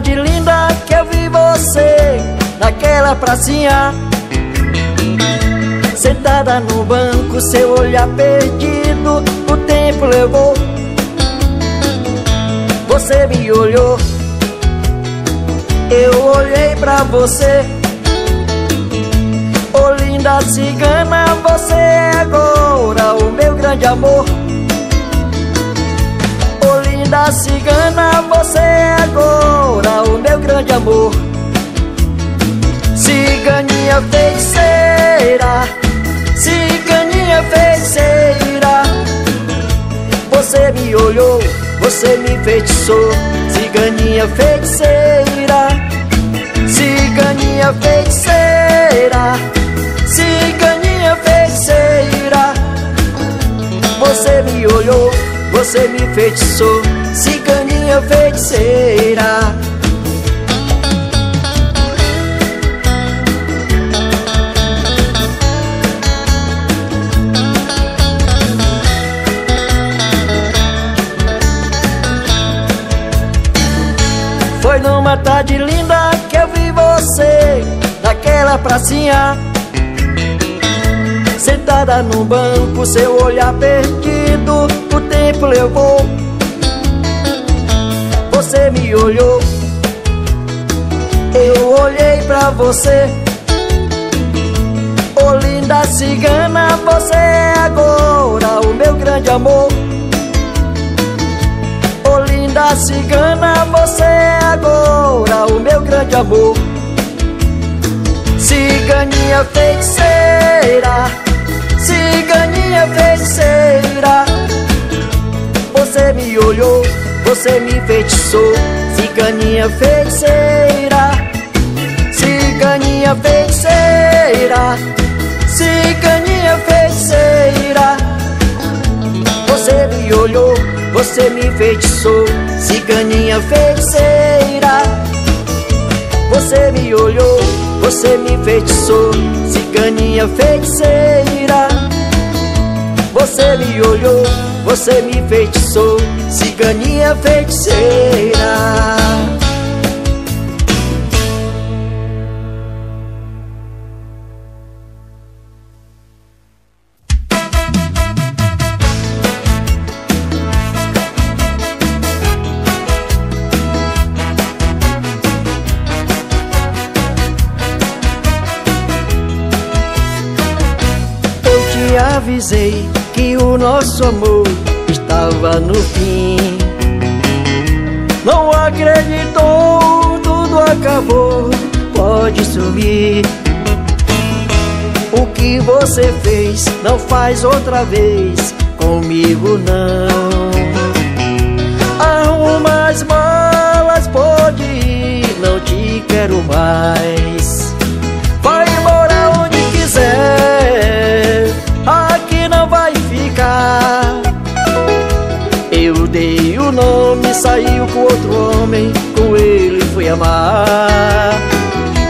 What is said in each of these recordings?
cidade linda que eu vi você, naquela pracinha, sentada no banco, seu olhar perdido, o tempo levou. Você me olhou, eu olhei pra você. Ô linda cigana, você é agora o meu grande amor. Ô linda cigana, você é agora o meu grande amor. Ciganinha feiticeira, ciganinha feiticeira, você me olhou, você me enfeitiçou. Ciganinha feiticeira, ciganinha feiticeira, ciganinha feiticeira, você me olhou, você me enfeitiçou. Ciganinha feiticeira. Foi numa tarde linda que eu vi você, naquela pracinha, sentada no banco, seu olhar perdido, o tempo levou. Você me olhou, eu olhei pra você. Ô linda cigana, você é agora o meu grande amor. Ô linda cigana, você é agora o meu grande amor. Ciganinha feiticeira, ciganinha feiticeira, você me olhou, você me enfeitiçou. Ciganinha feiticeira, ciganinha feiticeira, ciganinha feiticeira, você me olhou, você me enfeitiçou. Ciganinha feiticeira, você me olhou, você me enfeitiçou. Ciganinha feiticeira, você me olhou, você me enfeitiçou. Ciganinha feiticeira. Avisei que o nosso amor estava no fim. Não acreditou, tudo acabou, pode sumir. O que você fez, não faz outra vez comigo não. Arruma as malas, pode ir, não te quero mais. Vai embora onde quiser, aqui não vai ficar. Eu dei o nome, saiu com outro homem, com ele fui amar.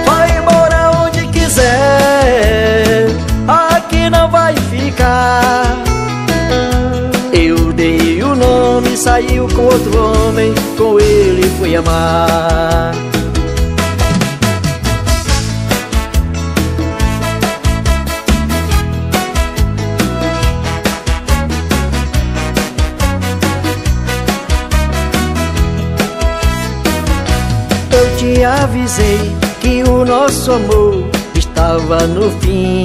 Vai embora onde quiser, aqui não vai ficar. Eu dei o nome, saiu com outro homem, com ele fui amar. Te avisei que o nosso amor estava no fim.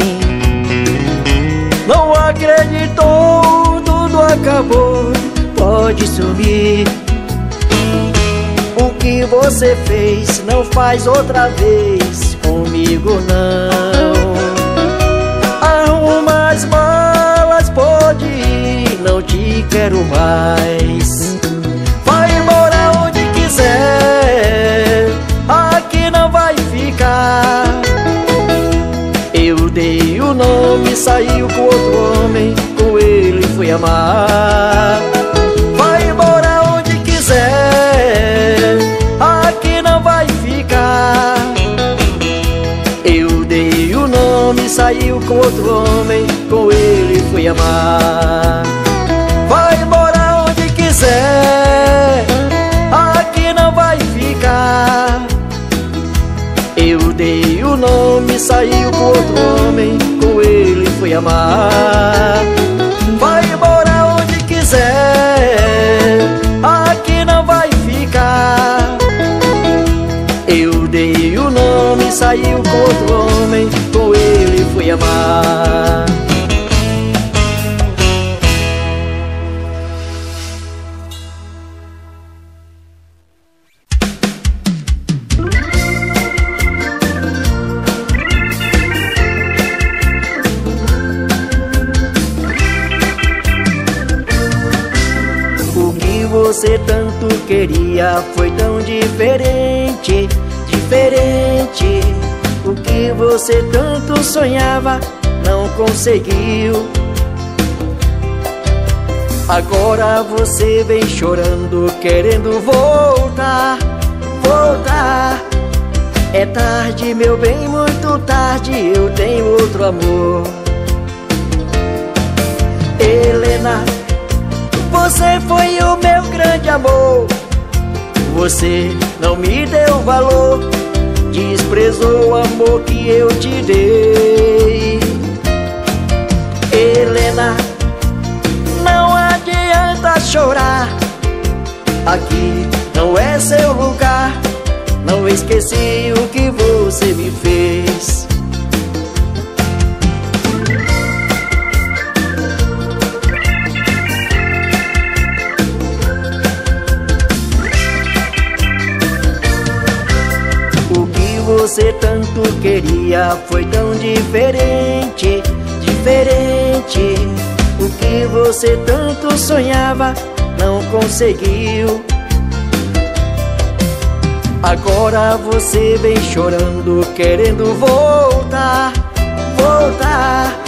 Não acreditou, tudo acabou, pode sumir. O que você fez, não faz outra vez comigo não. Arruma as malas, pode ir, não te quero mais. Vai embora onde quiser, aqui não vai ficar. Eu dei o nome, saiu com outro homem, com ele fui amar. Vai embora onde quiser, aqui não vai ficar. Eu dei o nome, saiu com outro homem, com ele fui amar. Vai embora onde quiser, aqui não vai ficar. nome saiu com outro homem, com ele foi amar. Vai embora onde quiser, aqui não vai ficar. Eu dei o nome, saiu com outro homem, com ele foi amar. Você tanto queria foi tão diferente, diferente. O que você tanto sonhava não conseguiu. Agora você vem chorando, querendo voltar, voltar. É tarde, meu bem, muito tarde, eu tenho outro amor. Helena, você foi o meu grande amor. Você não me deu valor, desprezou o amor que eu te dei. Helena, não adianta chorar, aqui não é seu lugar. Não esqueci o que você me fez. Você tanto queria foi tão diferente, diferente. O que você tanto sonhava não conseguiu. Agora você vem chorando, querendo voltar, voltar.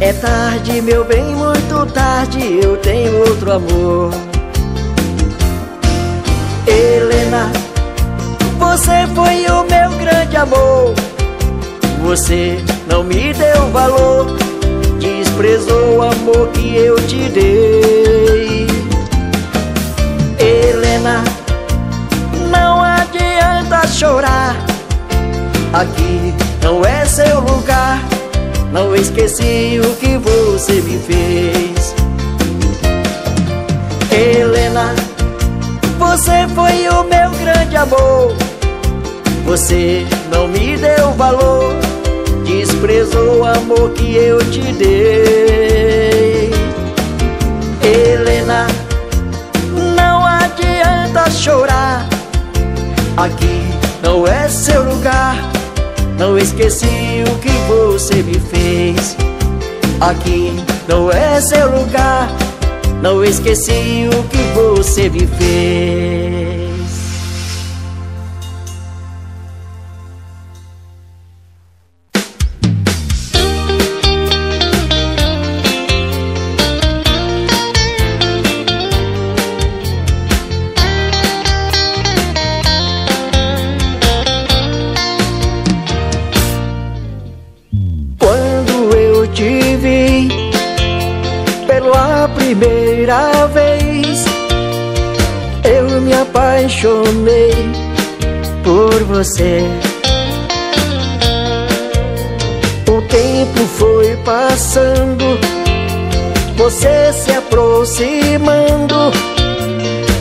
É tarde, meu bem, muito tarde, eu tenho outro amor. Helena, você foi o meu grande amor. Você não me deu valor, desprezou o amor que eu te dei. Helena, não adianta chorar, aqui não é seu lugar. Não esqueci o que você me fez. Helena, você foi o meu grande amor. Você não me deu valor, desprezou o amor que eu te dei. Helena, não adianta chorar, aqui não é seu lugar. Não esqueci o que você me fez. Aqui não é seu lugar. Não esqueci o que você me fez. Primeira vez eu me apaixonei por você. O tempo foi passando, você se aproximando,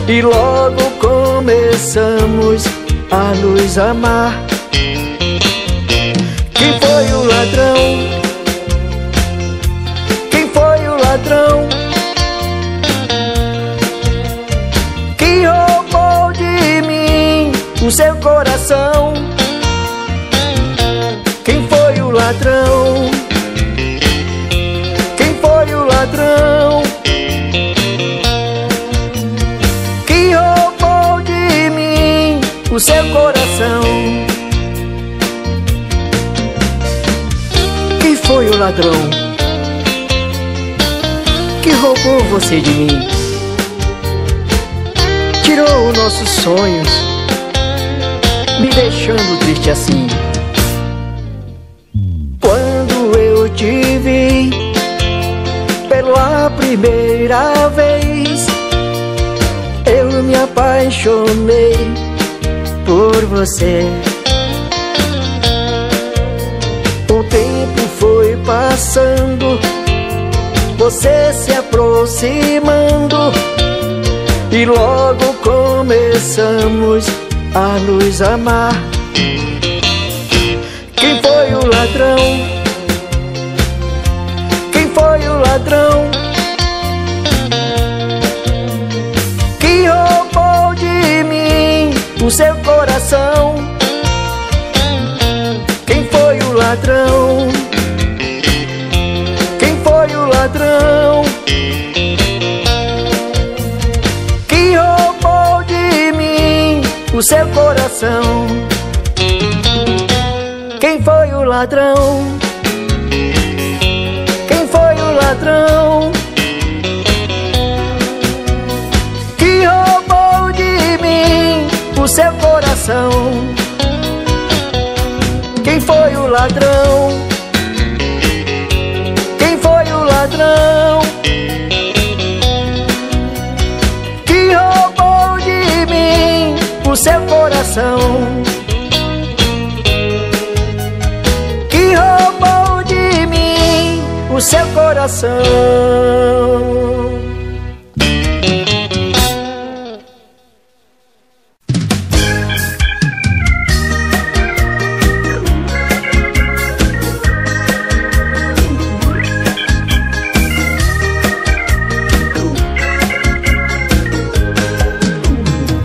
e logo começamos a nos amar. Quem foi o ladrão? Quem foi o ladrão? O seu coração. Quem foi o ladrão? Quem foi o ladrão que roubou de mim o seu coração? Quem foi o ladrão que roubou você de mim? Tirou os nossos sonhos, me deixando triste assim. Quando eu te vi pela primeira vez, eu me apaixonei por você. passando, você se aproximando, e logo começamos a nos amar. Quem foi o ladrão? Quem foi o ladrão que roubou de mim o seu coração? Quem foi o ladrão? Quem foi o ladrão que roubou de mim o seu coração? Quem foi o ladrão? Quem foi o ladrão que roubou de mim o seu coração? Quem foi o ladrão? Quem foi o ladrão que roubou de mim o seu coração? O seu coração.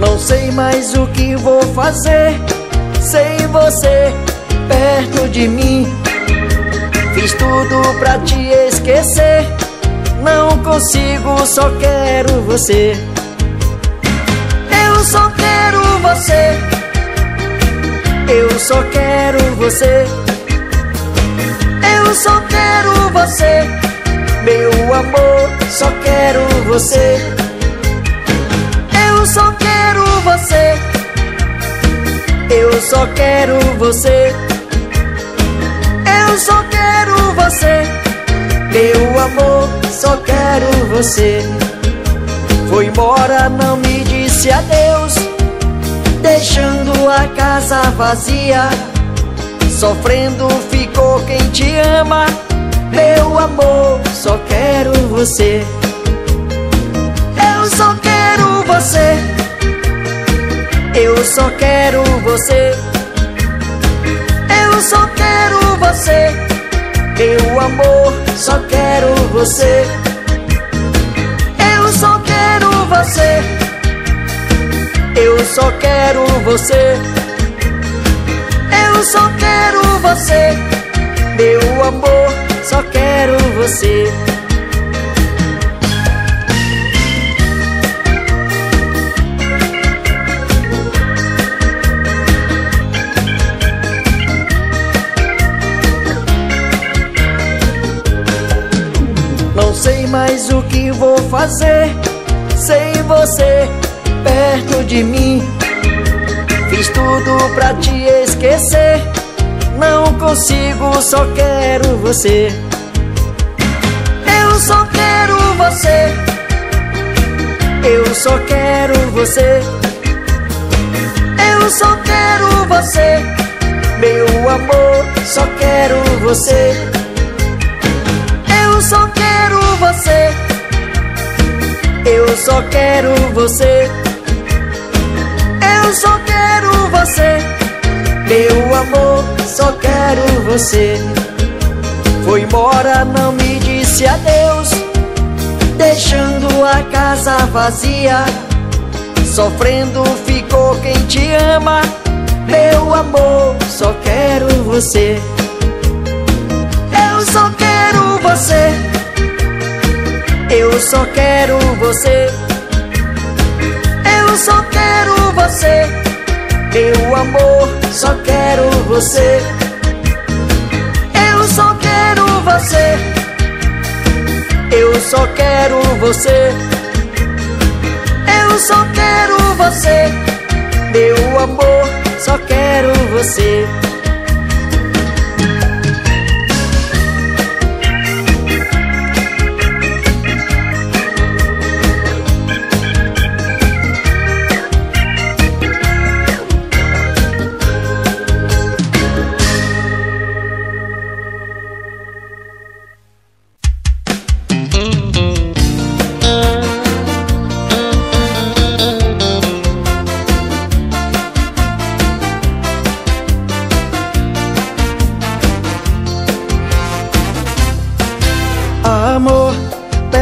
Não sei mais o que vou fazer sem você perto de mim. Fiz tudo pra te esquecer, não consigo, só quero você. Eu só quero você, eu só quero você, eu só quero você, meu amor, só quero você. Eu só quero você, eu só quero você, eu só quero você, meu amor, só quero você. Foi embora, não me disse adeus, deixando a casa vazia. Sofrendo ficou quem te ama, meu amor, só quero você. Eu só quero você, eu só quero você, eu só quero você, meu amor, só quero você. Eu só quero você, eu só quero você, eu só quero você, meu amor, só quero você. Mas o que vou fazer sem você perto de mim? Fiz tudo pra te esquecer, não consigo, só quero você. Eu só quero você, eu só quero você, eu só quero você, meu amor, só quero você. Eu só quero você, eu só quero você, eu só quero você, meu amor, só quero você. Foi embora, não me disse adeus, deixando a casa vazia. Sofrendo ficou quem te ama, meu amor, só quero você. Eu só quero você, eu só quero você, eu só quero você, meu amor, só quero você. Eu só quero você, eu só quero você, eu só quero você, meu amor, só quero você.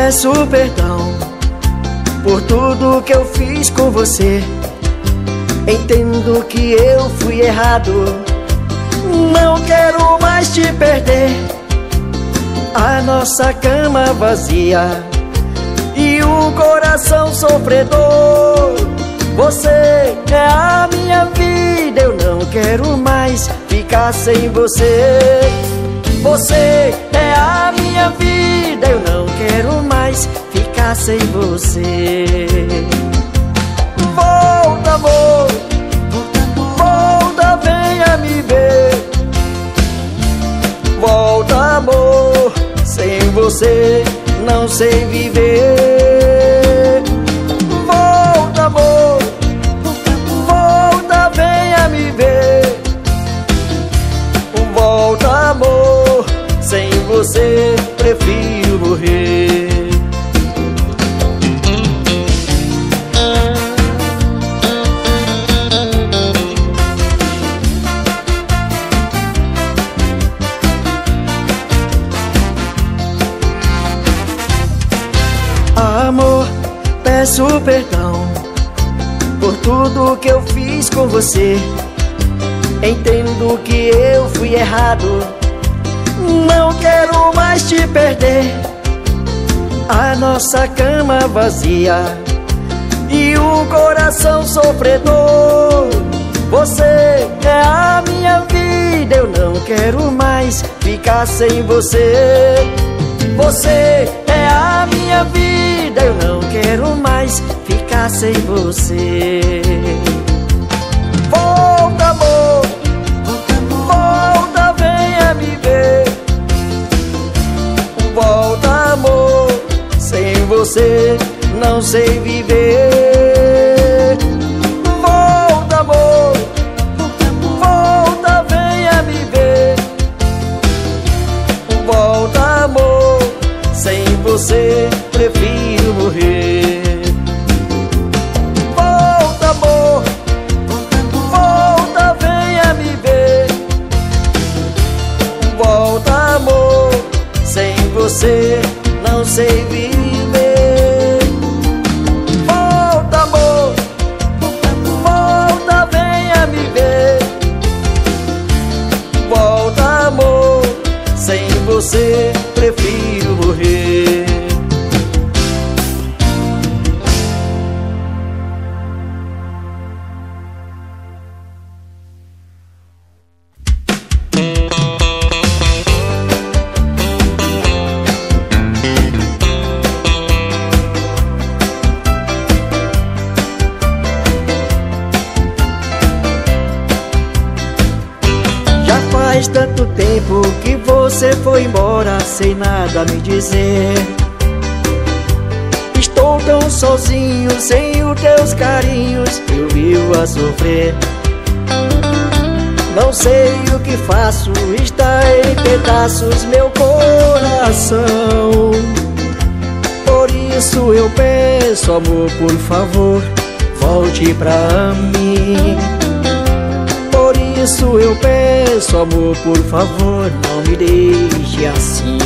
peço perdão por tudo que eu fiz com você. Entendo que eu fui errado, não quero mais te perder. A nossa cama vazia e um coração sofredor. Você é a minha vida, eu não quero mais ficar sem você. Você é a minha vida, eu não quero mais ficar sem você. Volta, amor, volta, venha me ver. Volta, amor, sem você não sei viver. Volta, amor, volta, venha me ver. Volta, amor, sem você prefiro morrer. Peço perdão por tudo que eu fiz com você. Entendo que eu fui errado, não quero mais te perder. A nossa cama vazia e um coração sofredor. Você é a minha vida, eu não quero mais ficar sem você. Você é a minha vida, eu não quero mais ficar sem você. Volta, amor, volta, venha me ver. Volta, amor, sem você não sei viver. Volta, amor, volta, venha me ver. Volta, amor, sem você prefiro morrer. Volta, amor, volta, venha me ver. Volta, amor, sem você não sei viver. Volta, amor, volta, venha me ver. Volta, amor, sem você prefiro morrer. Você foi embora sem nada me dizer. Estou tão sozinho, sem os teus carinhos eu vivo a sofrer. Não sei o que faço, está em pedaços meu coração. Por isso eu peço, amor, por favor, volte pra mim. Por isso eu peço, amor, por favor, não me deixe assim.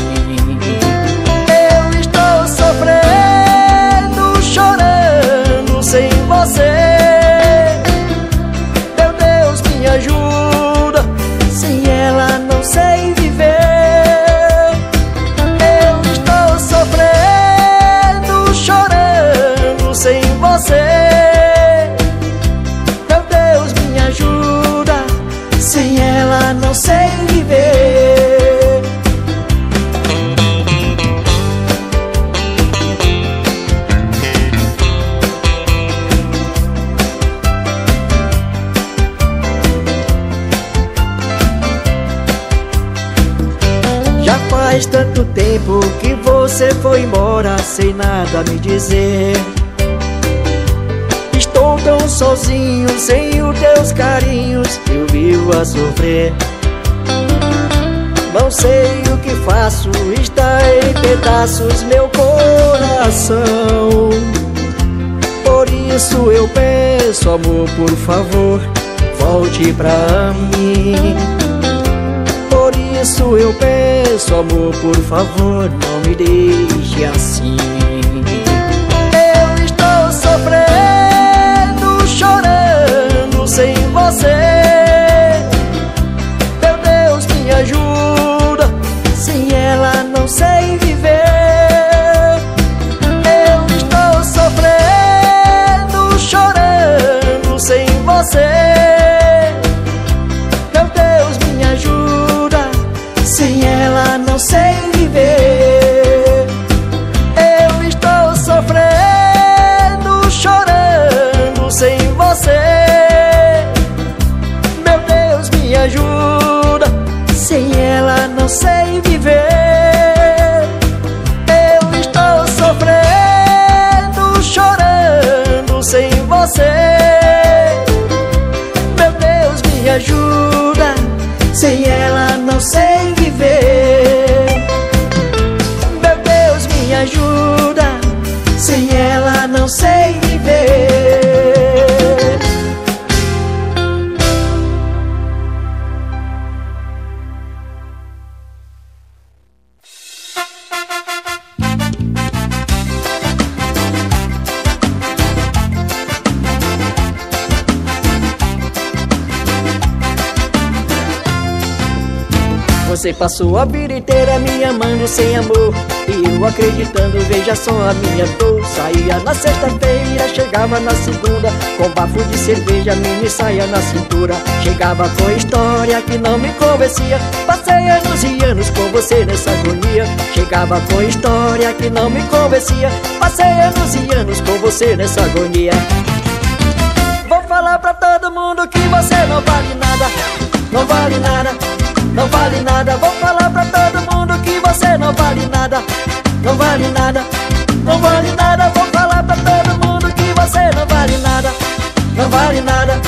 Eu estou sofrendo, chorando sem você. Meu Deus, me ajuda, sem ela não sei viver. Eu estou sofrendo, chorando sem você. Não sei viver. Já faz tanto tempo que você foi embora sem nada me dizer. Estou tão sozinho, sem os teus carinhos eu vivo a sofrer. Não sei o que faço, está em pedaços meu coração. Por isso eu peço, amor, por favor, volte pra mim. Por isso eu peço, amor, por favor, não me deixe assim. Eu estou sofrendo, chorando sem você. Meu Deus, me ajuda, sem ela não sei viver. Eu estou sofrendo, chorando sem você. Não sei viver. Eu estou sofrendo, chorando sem você. Meu Deus, me ajuda, sem ela não sei viver. Eu estou sofrendo, chorando sem você. Meu Deus, me ajuda, sem ela não sei viver. Ajuda, sem ela não sei viver. Você passou a vida inteira me amando sem amor, e eu acreditando, veja só a minha dor. Saía na sexta-feira, chegava na segunda, com bafo de cerveja, mini saia na cintura. Chegava com história que não me convencia, passei anos e anos com você nessa agonia. Chegava com história que não me convencia, passei anos e anos com você nessa agonia. Vou falar pra todo mundo que você não vale nada, não vale nada, não vale nada. Vou falar pra todo mundo que você não vale nada, não vale nada, não vale nada. Vou falar pra todo mundo que você não vale nada, não vale nada,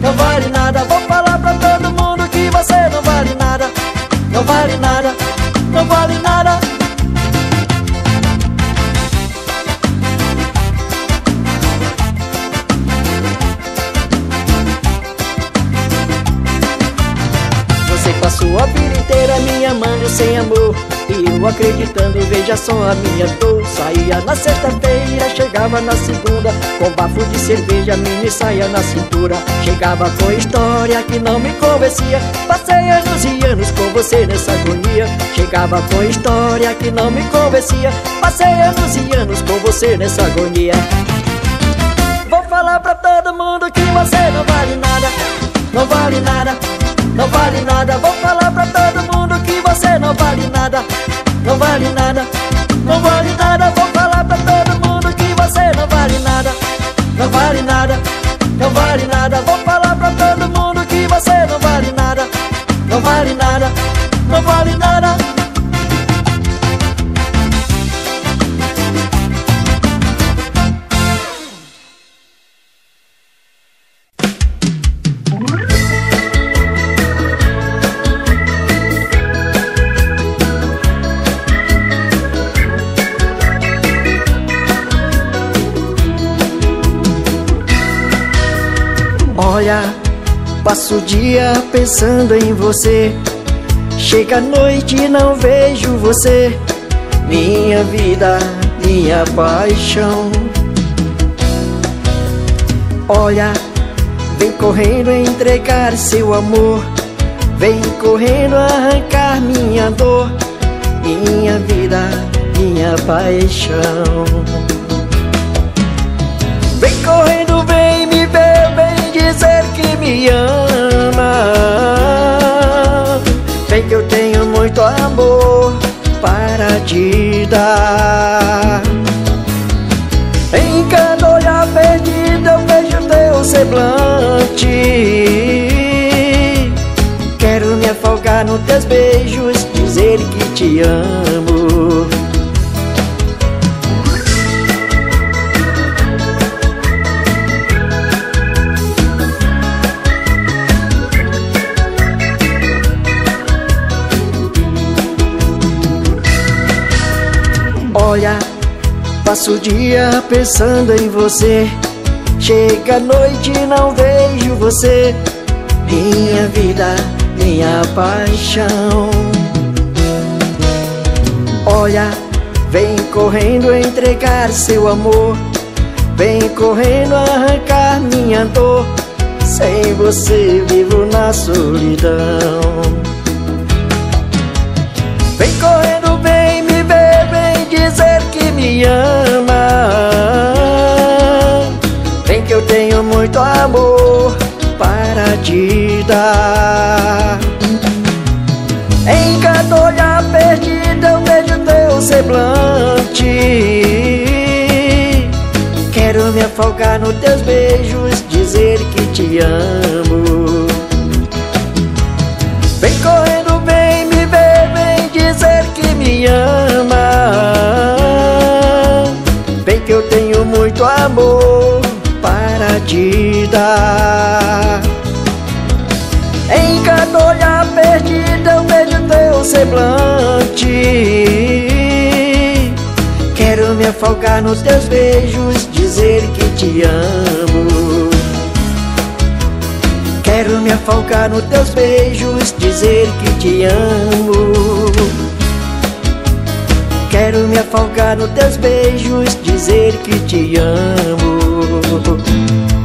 não vale nada. Vou falar pra todo mundo que você não vale nada, não vale nada, não vale nada. Passou a vida inteira me amando sem amor, e eu acreditando, veja só a minha dor. Saía na sexta-feira, chegava na segunda, com bafo de cerveja, mini saia na cintura. Chegava com história que não me convencia, passei anos e anos com você nessa agonia. Chegava com história que não me convencia, passei anos e anos com você nessa agonia. Vou falar pra todo mundo que você não vale nada, não vale nada, não vale nada. Vou falar pra todo mundo que você não vale nada, não vale nada, não vale nada. Vou falar pra todo mundo que você não vale nada, não vale nada, não vale nada. Vou falar pra todo mundo que você não vale nada, não vale nada, não vale nada. Passo o dia pensando em você, chega a noite e não vejo você. Minha vida, minha paixão. Olha, vem correndo entregar seu amor, vem correndo arrancar minha dor. Minha vida, minha paixão. Vem correndo, vem me ver, vem dizer que me ama. Vem que eu tenho muito amor para te dar. Em cada olhar perdido eu vejo teu semblante. Quero me afogar nos teus beijos, dizer que te amo. Olha, passo o dia pensando em você, chega a noite e não vejo você. Minha vida, minha paixão. Olha, vem correndo entregar seu amor, vem correndo arrancar minha dor. Sem você vivo na solidão. Vem correndo, vem me ver, vem dizer que me ama. Vem que eu tenho muito amor para te dar. Em cada olhar perdido eu vejo teu semblante. Quero me afogar nos teus beijos, dizer que te amo. Vem correndo, vem me ver, vem dizer que me ama. Vem que eu tenho muito amor para te dar. Em cada olhar perdido eu vejo teu semblante. Quero me afogar nos teus beijos, dizer que te amo. Quero me afogar nos teus beijos, dizer que te amo. Quero me afogar nos teus beijos, dizer que te amo.